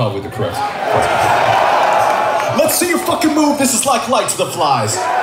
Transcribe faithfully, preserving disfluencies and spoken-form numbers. probably the correct. Let's see you fucking move. This is Like Light to the Flies.